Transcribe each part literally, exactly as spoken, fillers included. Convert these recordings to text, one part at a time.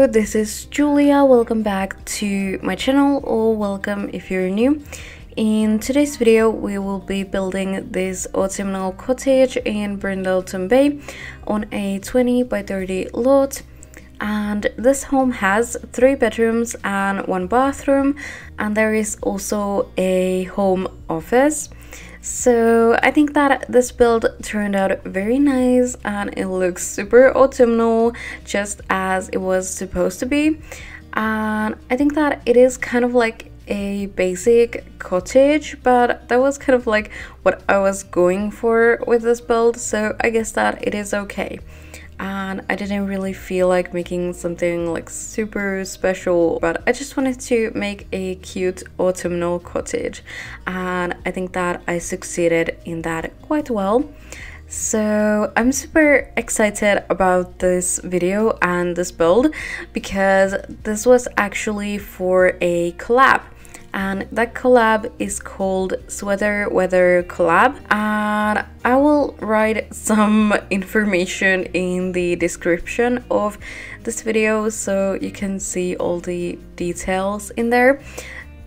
Hello, this is Julia. Welcome back to my channel, or welcome if you're new. In today's video we will be building this autumnal cottage in Brindleton Bay on a twenty by thirty lot, and this home has three bedrooms and one bathroom, and there is also a home office. So I think that this build turned out very nice and it looks super autumnal, just as it was supposed to be. And I think that it is kind of like a basic cottage, but that was kind of like what I was going for with this build, so I guess that it is okay. And I didn't really feel like making something like super special, but I just wanted to make a cute autumnal cottage, and I think that I succeeded in that quite well. So I'm super excited about this video and this build, because this was actually for a collab, and that collab is called Sweater Weather Collab, and I will write some information in the description of this video so you can see all the details in there.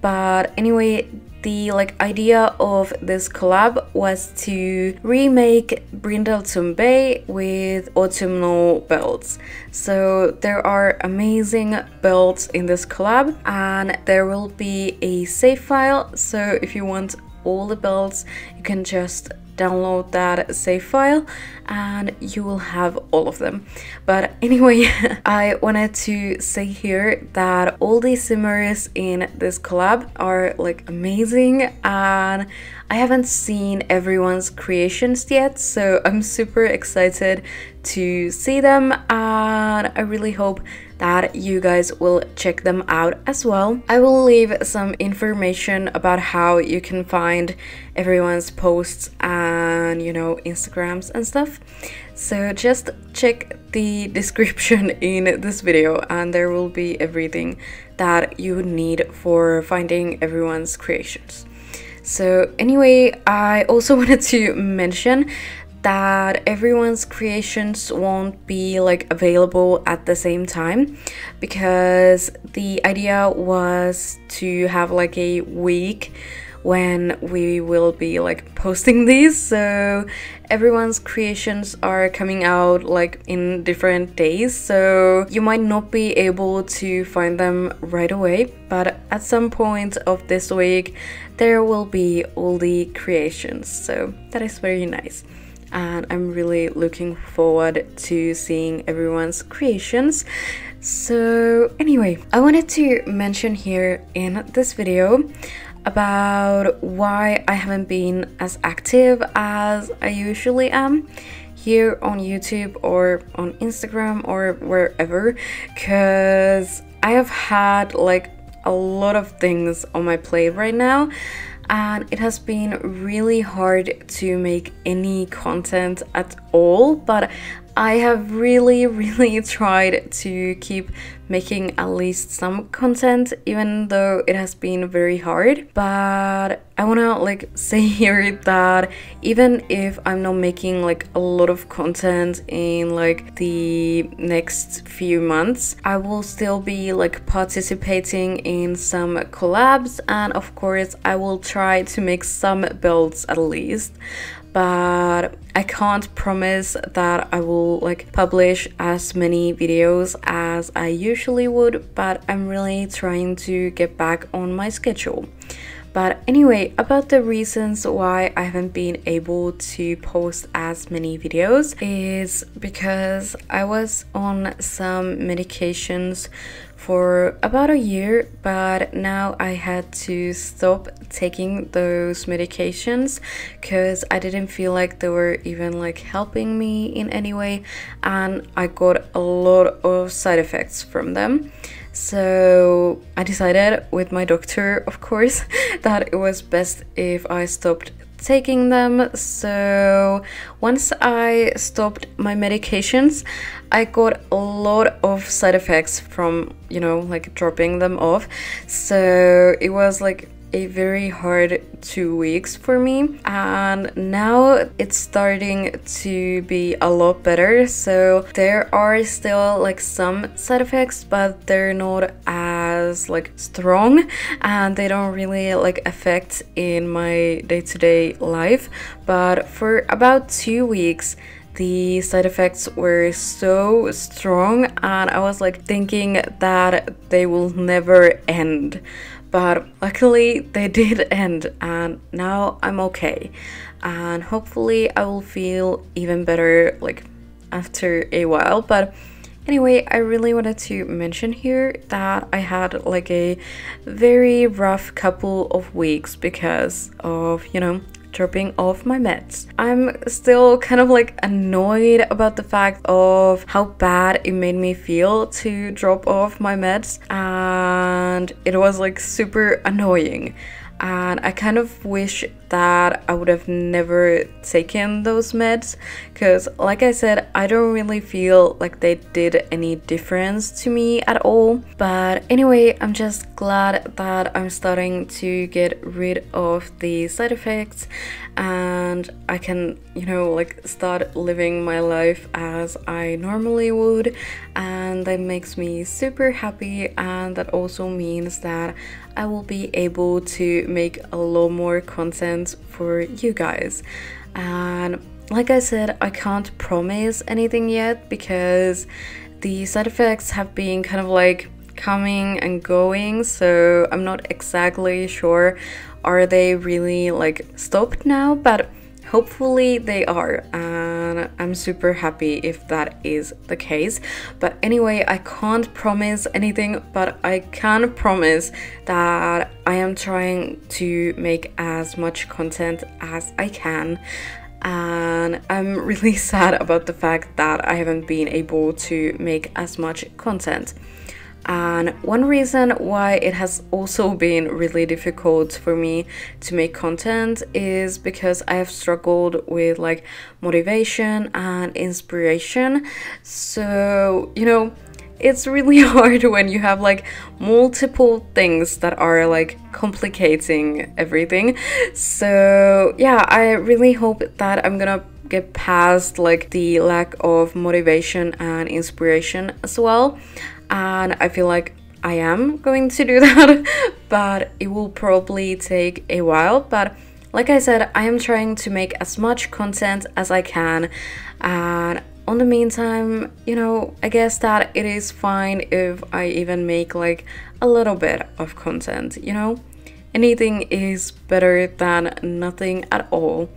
But anyway, the like idea of this collab was to remake Brindleton Bay with autumnal builds. So there are amazing builds in this collab, and there will be a save file, so if you want all the builds you can just download that save file and you will have all of them. But anyway, I wanted to say here that all the simmers in this collab are like amazing, and I haven't seen everyone's creations yet, so I'm super excited to see them, and I really hope that you guys will check them out as well. I will leave some information about how you can find everyone's posts and, you know, Instagrams and stuff, so just check the description in this video and there will be everything that you need for finding everyone's creations. So anyway, I also wanted to mention that everyone's creations won't be like available at the same time, because the idea was to have like a week when we will be like posting these, so everyone's creations are coming out like in different days, so you might not be able to find them right away, but at some point of this week there will be all the creations, so that is very nice. And I'm really looking forward to seeing everyone's creations. So anyway, I wanted to mention here in this video about why I haven't been as active as I usually am here on YouTube or on Instagram or wherever, because I have had like a lot of things on my plate right now, and it has been really hard to make any content at all, but I have really really tried to keep making at least some content, even though it has been very hard. But I want to like say here that even if I'm not making like a lot of content in like the next few months, I will still be like participating in some collabs, and of course I will try to make some builds at least, but I can't promise that I will like publish as many videos as I usually would, but I'm really trying to get back on my schedule. But anyway, about the reasons why I haven't been able to post as many videos is because I was on some medications for about a year, but now I had to stop taking those medications because I didn't feel like they were even like helping me in any way, and I got a lot of side effects from them. So I decided with my doctor, of course, that it was best if I stopped taking them. So once I stopped my medications, I got a lot of side effects from, you know, like dropping them off, so it was like a very hard two weeks for me, and now it's starting to be a lot better. So there are still like some side effects, but they're not as like strong and they don't really like affect in my day-to-day life. But for about two weeks the side effects were so strong and I was like thinking that they will never end. But luckily they did end and now I'm okay, and hopefully I will feel even better like after a while. But anyway, I really wanted to mention here that I had like a very rough couple of weeks because of, you know, dropping off my meds. I'm still kind of like annoyed about the fact of how bad it made me feel to drop off my meds, and it was like super annoying, and I kind of wish that I would have never taken those meds because, like I said, I don't really feel like they did any difference to me at all. But anyway, I'm just glad that I'm starting to get rid of the side effects and I can, you know, like start living my life as I normally would, and that makes me super happy. And that also means that I will be able to make a lot more content for you guys. And like I said, I can't promise anything yet because the side effects have been kind of like coming and going, so I'm not exactly sure are they really like stopped now, but hopefully they are, and I'm super happy if that is the case. But anyway, I can't promise anything, but I can promise that I am trying to make as much content as I can, and I'm really sad about the fact that I haven't been able to make as much content. And one reason why it has also been really difficult for me to make content is because I have struggled with like motivation and inspiration. So, you know, it's really hard when you have like multiple things that are like complicating everything. So yeah, I really hope that I'm gonna get past like the lack of motivation and inspiration as well. And I feel like I am going to do that, but it will probably take a while. But like I said, I am trying to make as much content as I can, and on the meantime, you know, I guess that it is fine if I even make like a little bit of content. You know, anything is better than nothing at all.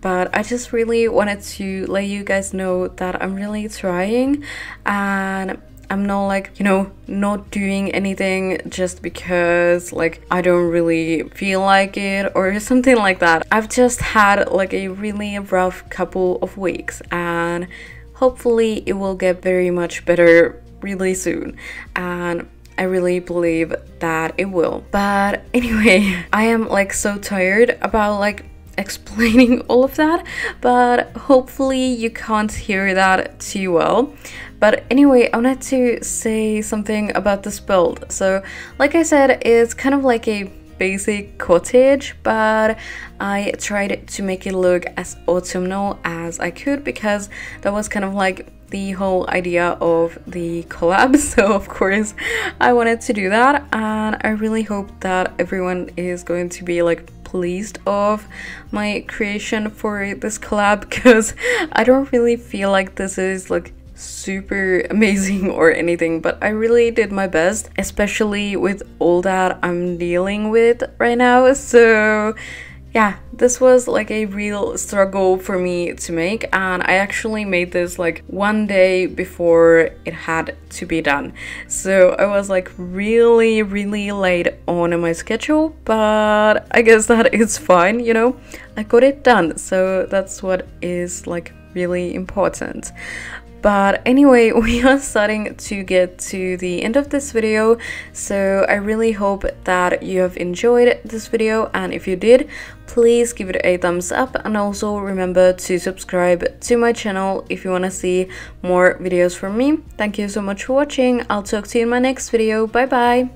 But I just really wanted to let you guys know that I'm really trying, and I'm not like, you know, not doing anything just because like I don't really feel like it or something like that. I've just had like a really rough couple of weeks, and hopefully it will get very much better really soon, and I really believe that it will. But anyway, I am like so tired about like explaining all of that, but hopefully you can't hear that too well. But anyway, I wanted to say something about this build. So like I said, it's kind of like a basic cottage, but I tried to make it look as autumnal as I could because that was kind of like the whole idea of the collab. So of course I wanted to do that, and I really hope that everyone is going to be like pleased of my creation for this collab because I don't really feel like this is like super amazing or anything, but I really did my best, especially with all that I'm dealing with right now. So yeah, this was like a real struggle for me to make, and I actually made this like one day before it had to be done. So I was like really, really late on my schedule, but I guess that is fine, you know? I got it done, so that's what is like really important. But anyway, we are starting to get to the end of this video, so I really hope that you have enjoyed this video, and if you did, please give it a thumbs up, and also remember to subscribe to my channel if you want to see more videos from me. Thank you so much for watching, I'll talk to you in my next video, bye bye!